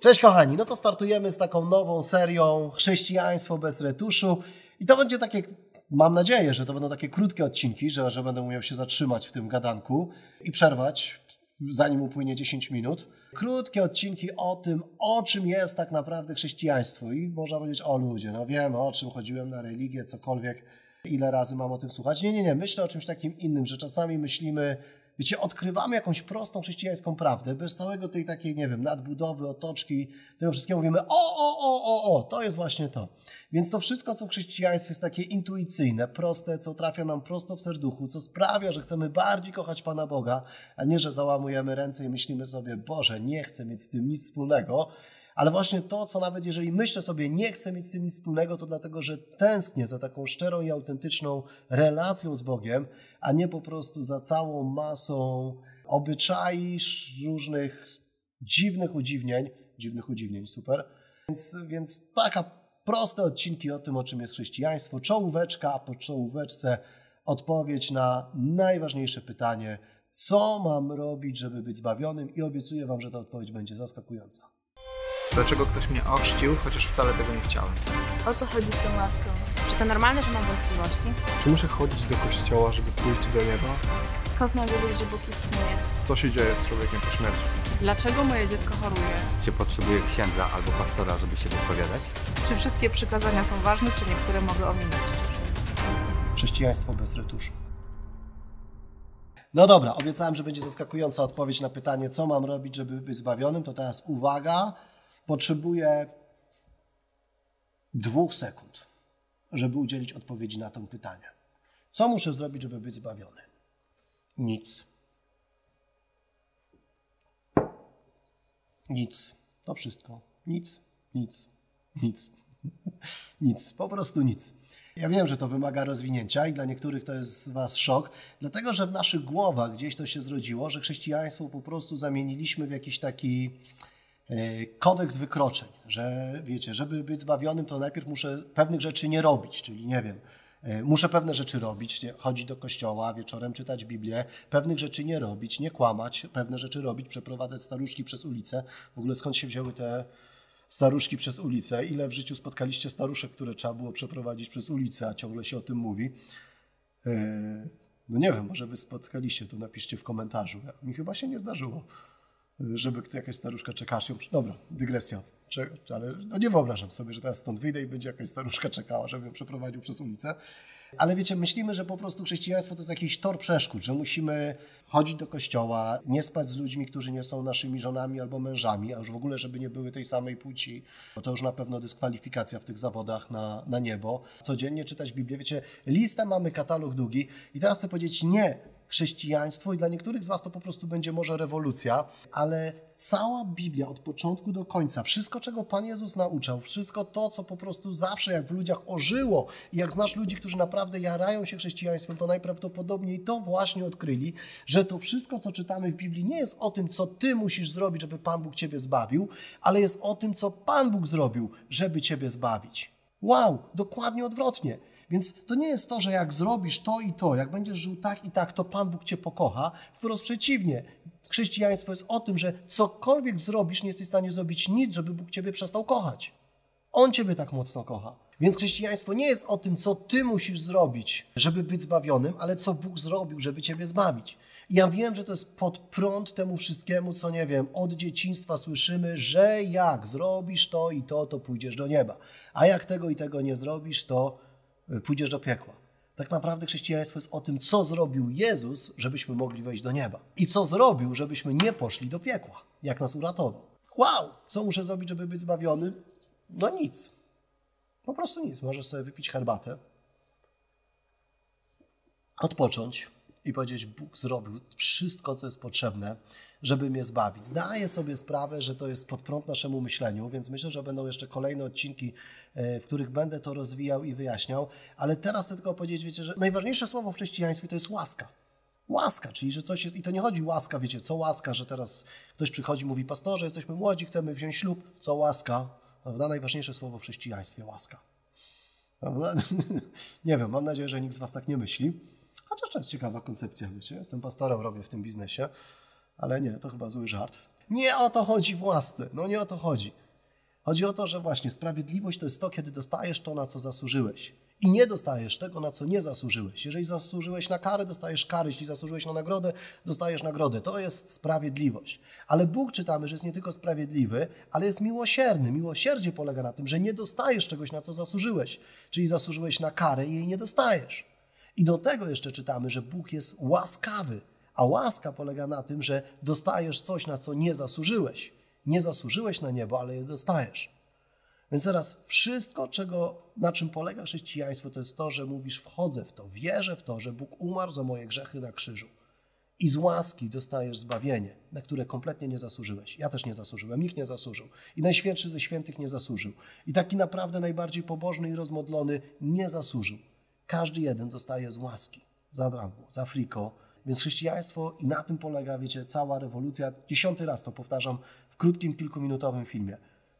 Cześć kochani, no to startujemy z taką nową serią Chrześcijaństwo bez retuszu i to będzie takie, mam nadzieję, że to będą takie krótkie odcinki, że będę umiał się zatrzymać w tym gadanku i przerwać, zanim upłynie 10 minut. Krótkie odcinki o tym, o czym jest tak naprawdę chrześcijaństwo i można powiedzieć o ludzie, no wiem o czym chodziłem na religię, cokolwiek, ile razy mam o tym słuchać. Nie, myślę o czymś takim innym, że czasami myślimy, wiecie, odkrywamy jakąś prostą chrześcijańską prawdę, bez całego tej takiej, nie wiem, nadbudowy, otoczki, tego wszystkiego mówimy, o, to jest właśnie to. Więc to wszystko, co w chrześcijaństwie jest takie intuicyjne, proste, co trafia nam prosto w serduchu, co sprawia, że chcemy bardziej kochać Pana Boga, a nie, że załamujemy ręce i myślimy sobie, Boże, nie chcę mieć z tym nic wspólnego, ale właśnie to, co nawet jeżeli myślę sobie, nie chcę mieć z tym nic wspólnego, to dlatego, że tęsknię za taką szczerą i autentyczną relacją z Bogiem, a nie po prostu za całą masą obyczai, różnych dziwnych udziwnień, super. Więc taka proste odcinki o tym, o czym jest chrześcijaństwo, czołóweczka, a po czołóweczce odpowiedź na najważniejsze pytanie, co mam robić, żeby być zbawionym i obiecuję Wam, że ta odpowiedź będzie zaskakująca. Dlaczego ktoś mnie ochrzcił, chociaż wcale tego nie chciałem? O co chodzi z tą łaską? Czy to normalne, że mam wątpliwości? Czy muszę chodzić do kościoła, żeby pójść do nieba? Skąd mam wiedzieć, że Bóg istnieje? Co się dzieje z człowiekiem po śmierci? Dlaczego moje dziecko choruje? Czy potrzebuję księdza albo pastora, żeby się wyspowiadać? Czy wszystkie przykazania są ważne, czy niektóre mogę ominąć? Chrześcijaństwo bez retuszu. No dobra, obiecałem, że będzie zaskakująca odpowiedź na pytanie, co mam robić, żeby być zbawionym. To teraz uwaga, potrzebuję 2 sekund. Żeby udzielić odpowiedzi na to pytanie. Co muszę zrobić, żeby być zbawiony? Nic. To wszystko. Nic. Po prostu nic. Ja wiem, że to wymaga rozwinięcia i dla niektórych to jest z Was szok, dlatego, że w naszych głowach gdzieś to się zrodziło, że chrześcijaństwo po prostu zamieniliśmy w jakiś taki kodeks wykroczeń, że wiecie, żeby być zbawionym, to najpierw muszę pewnych rzeczy nie robić, czyli nie wiem, muszę pewne rzeczy robić, chodzić do kościoła, wieczorem czytać Biblię, pewnych rzeczy nie robić, nie kłamać, pewne rzeczy robić, przeprowadzać staruszki przez ulicę. W ogóle skąd się wzięły te staruszki przez ulicę? Ile w życiu spotkaliście staruszek, które trzeba było przeprowadzić przez ulicę, a ciągle się o tym mówi? No nie wiem, może wy spotkaliście, to napiszcie w komentarzu. Mi chyba się nie zdarzyło, żeby jakaś staruszka czekała się. Dobra, dygresja, ale no nie wyobrażam sobie, że teraz stąd wyjdę i będzie jakaś staruszka czekała, żebym ją przeprowadził przez ulicę. Ale wiecie, myślimy, że po prostu chrześcijaństwo to jest jakiś tor przeszkód, że musimy chodzić do kościoła, nie spać z ludźmi, którzy nie są naszymi żonami albo mężami, a już w ogóle, żeby nie były tej samej płci, bo to już na pewno dyskwalifikacja w tych zawodach na niebo. Codziennie czytać Biblię. Wiecie, listę mamy, katalog długi i teraz chcę powiedzieć nie chrześcijaństwo i dla niektórych z Was to po prostu będzie może rewolucja, ale cała Biblia od początku do końca, wszystko czego Pan Jezus nauczał, wszystko to, co po prostu zawsze jak w ludziach ożyło i jak znasz ludzi, którzy naprawdę jarają się chrześcijaństwem, to najprawdopodobniej to właśnie odkryli, że to wszystko, co czytamy w Biblii nie jest o tym, co Ty musisz zrobić, żeby Pan Bóg Ciebie zbawił, ale jest o tym, co Pan Bóg zrobił, żeby Ciebie zbawić. Wow, dokładnie odwrotnie. Więc to nie jest to, że jak zrobisz to i to, jak będziesz żył tak i tak, to Pan Bóg Cię pokocha. Wprost przeciwnie. Chrześcijaństwo jest o tym, że cokolwiek zrobisz, nie jesteś w stanie zrobić nic, żeby Bóg Ciebie przestał kochać. On Ciebie tak mocno kocha. Więc chrześcijaństwo nie jest o tym, co Ty musisz zrobić, żeby być zbawionym, ale co Bóg zrobił, żeby Ciebie zbawić. I ja wiem, że to jest pod prąd temu wszystkiemu, co nie wiem, od dzieciństwa słyszymy, że jak zrobisz to i to, to pójdziesz do nieba. A jak tego i tego nie zrobisz, to pójdziesz do piekła. Tak naprawdę chrześcijaństwo jest o tym, co zrobił Jezus, żebyśmy mogli wejść do nieba. I co zrobił, żebyśmy nie poszli do piekła. Jak nas uratował. Wow! Co muszę zrobić, żeby być zbawiony? No nic. Po prostu nic. Możesz sobie wypić herbatę, odpocząć i powiedzieć, Bóg zrobił wszystko, co jest potrzebne, żeby mnie zbawić. Zdaję sobie sprawę, że to jest pod prąd naszemu myśleniu, więc myślę, że będą jeszcze kolejne odcinki, w których będę to rozwijał i wyjaśniał, ale teraz chcę tylko powiedzieć, wiecie, że najważniejsze słowo w chrześcijaństwie to jest łaska. Łaska, czyli że coś jest, i to nie chodzi łaska, wiecie, co łaska, że teraz ktoś przychodzi i mówi, pastorze, jesteśmy młodzi, chcemy wziąć ślub, co łaska, prawda? Najważniejsze słowo w chrześcijaństwie, łaska. Prawda? Nie wiem, mam nadzieję, że nikt z Was tak nie myśli, chociaż to jest ciekawa koncepcja, wiecie, jestem pastorem, robię w tym biznesie, ale nie, to chyba zły żart. Nie o to chodzi w łasce, no nie o to chodzi. Chodzi o to, że właśnie sprawiedliwość to jest to, kiedy dostajesz to, na co zasłużyłeś. I nie dostajesz tego, na co nie zasłużyłeś. Jeżeli zasłużyłeś na karę, dostajesz karę. Jeśli zasłużyłeś na nagrodę, dostajesz nagrodę. To jest sprawiedliwość. Ale Bóg, czytamy, że jest nie tylko sprawiedliwy, ale jest miłosierny. Miłosierdzie polega na tym, że nie dostajesz czegoś, na co zasłużyłeś. Czyli zasłużyłeś na karę i jej nie dostajesz. I do tego jeszcze czytamy, że Bóg jest łaskawy. A łaska polega na tym, że dostajesz coś, na co nie zasłużyłeś. Nie zasłużyłeś na niebo, ale je dostajesz. Więc teraz wszystko, na czym polega chrześcijaństwo, to jest to, że mówisz, wchodzę w to, wierzę w to, że Bóg umarł za moje grzechy na krzyżu. I z łaski dostajesz zbawienie, na które kompletnie nie zasłużyłeś. Ja też nie zasłużyłem, nikt nie zasłużył. I najświętszy ze świętych nie zasłużył. I taki naprawdę najbardziej pobożny i rozmodlony nie zasłużył. Każdy jeden dostaje z łaski, za darmo, za friko. Więc chrześcijaństwo i na tym polega, wiecie, cała rewolucja. 10. raz to powtarzam w krótkim, kilkuminutowym filmie.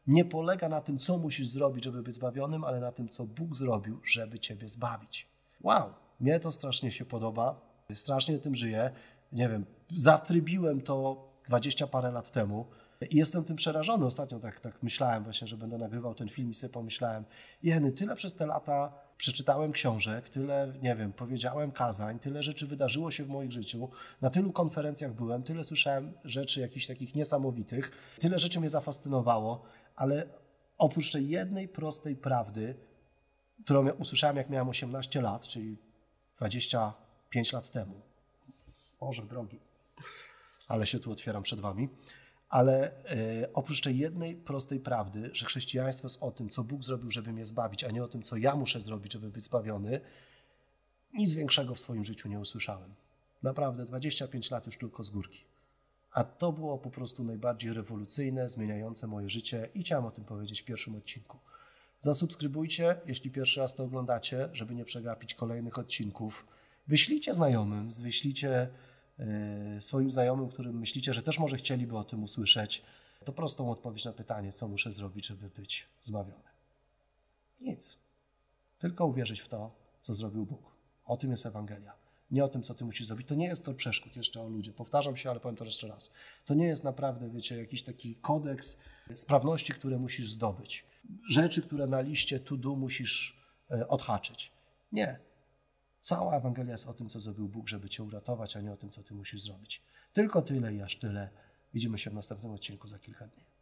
Nie polega na tym, co musisz zrobić, żeby być zbawionym, ale na tym, co Bóg zrobił, żeby ciebie zbawić. Wow, mnie to strasznie się podoba, strasznie tym żyję. Nie wiem, zatrybiłem to 20 parę lat temu i jestem tym przerażony. Ostatnio tak myślałem właśnie, że będę nagrywał ten film i sobie pomyślałem, jeny, tyle przez te lata przeczytałem książek, tyle, nie wiem, powiedziałem kazań, tyle rzeczy wydarzyło się w moim życiu, na tylu konferencjach byłem, tyle słyszałem rzeczy jakichś takich niesamowitych, tyle rzeczy mnie zafascynowało, ale oprócz tej jednej prostej prawdy, którą ja usłyszałem, jak miałem 18 lat, czyli 25 lat temu. Boże drogi, ale się tu otwieram przed wami. Ale oprócz tej jednej prostej prawdy, że chrześcijaństwo jest o tym, co Bóg zrobił, żeby mnie zbawić, a nie o tym, co ja muszę zrobić, żeby być zbawiony, nic większego w swoim życiu nie usłyszałem. Naprawdę, 25 lat już tylko z górki. A to było po prostu najbardziej rewolucyjne, zmieniające moje życie i chciałem o tym powiedzieć w pierwszym odcinku. Zasubskrybujcie, jeśli pierwszy raz to oglądacie, żeby nie przegapić kolejnych odcinków. Wyślijcie znajomym, wyślijcie swoim znajomym, którym myślicie, że też może chcieliby o tym usłyszeć. To prostą odpowiedź na pytanie, co muszę zrobić, żeby być zbawiony. Nic. Tylko uwierzyć w to, co zrobił Bóg. O tym jest Ewangelia. Nie o tym, co ty musisz zrobić. To nie jest tor przeszkód, jeszcze o ludzie. Powtarzam się, ale powiem to jeszcze raz. To nie jest naprawdę, wiecie, jakiś taki kodeks sprawności, które musisz zdobyć. Rzeczy, które na liście to do musisz odhaczyć. Nie. Cała Ewangelia jest o tym, co zrobił Bóg, żeby cię uratować, a nie o tym, co ty musisz zrobić. Tylko tyle i aż tyle. Widzimy się w następnym odcinku za kilka dni.